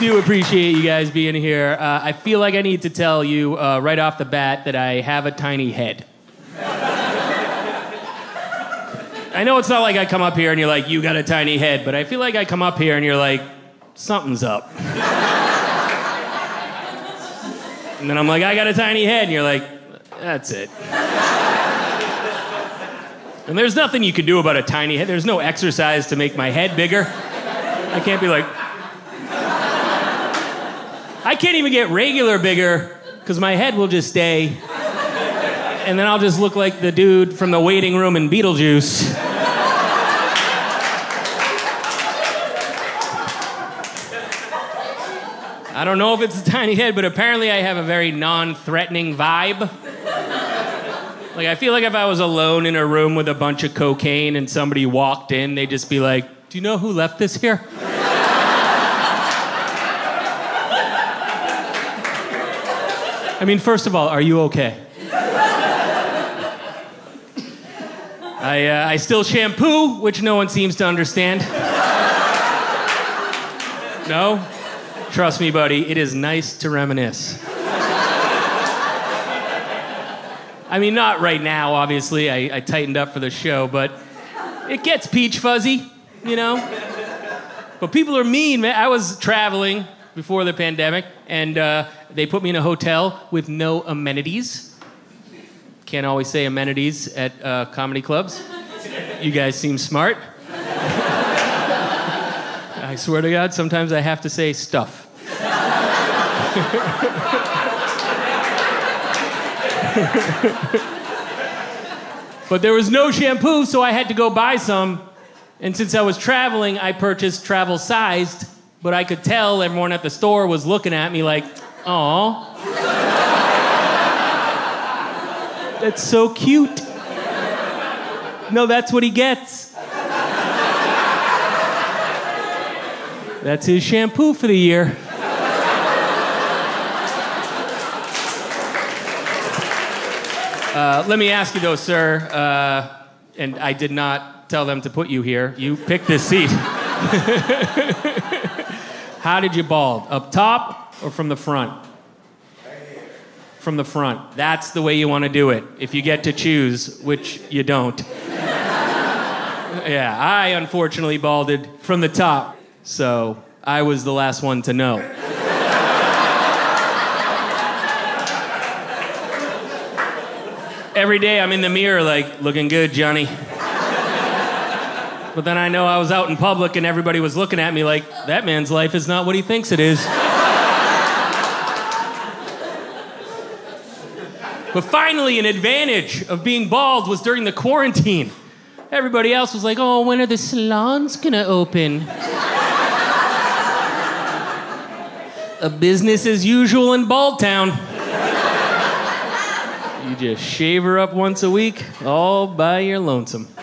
really do appreciate you guys being here. I feel like I need to tell you right off the bat that I have a tiny head. I know it's not like I come up here and you're like, you got a tiny head, but I feel like I come up here and you're like, something's up. And then I'm like, I got a tiny head, and you're like, that's it. And there's nothing you can do about a tiny head. There's no exercise to make my head bigger. I can't be like... I can't even get regular bigger, because my head will just stay. And then I'll just look like the dude from the waiting room in Beetlejuice. I don't know if it's a tiny head, but apparently I have a very non-threatening vibe. Like, I feel like if I was alone in a room with a bunch of cocaine and somebody walked in, they'd just be like, do you know who left this here? I mean, first of all, are you okay? I still shampoo, which no one seems to understand. No? Trust me, buddy, it is nice to reminisce. I mean, not right now, obviously. I tightened up for the show, but it gets peach fuzzy, you know? But people are mean, man. I was traveling before the pandemic, and they put me in a hotel with no amenities. Can't always say amenities at comedy clubs. You guys seem smart. I swear to God, sometimes I have to say stuff. But there was no shampoo, so I had to go buy some. And since I was traveling, I purchased travel-sized, but I could tell everyone at the store was looking at me like, aw. That's so cute. No, that's what he gets. That's his shampoo for the year. Let me ask you though, sir, and I did not tell them to put you here. You picked this seat. How did you bald? Up top or from the front? From the front. That's the way you want to do it, if you get to choose, which you don't. Yeah, I unfortunately balded from the top, so I was the last one to know. Every day I'm in the mirror like, looking good, Johnny. But then I know I was out in public and everybody was looking at me like, that man's life is not what he thinks it is. But finally, an advantage of being bald was during the quarantine. Everybody else was like, oh, when are the salons gonna open? A business as usual in Bald Town. You just shave her up once a week, all by your lonesome.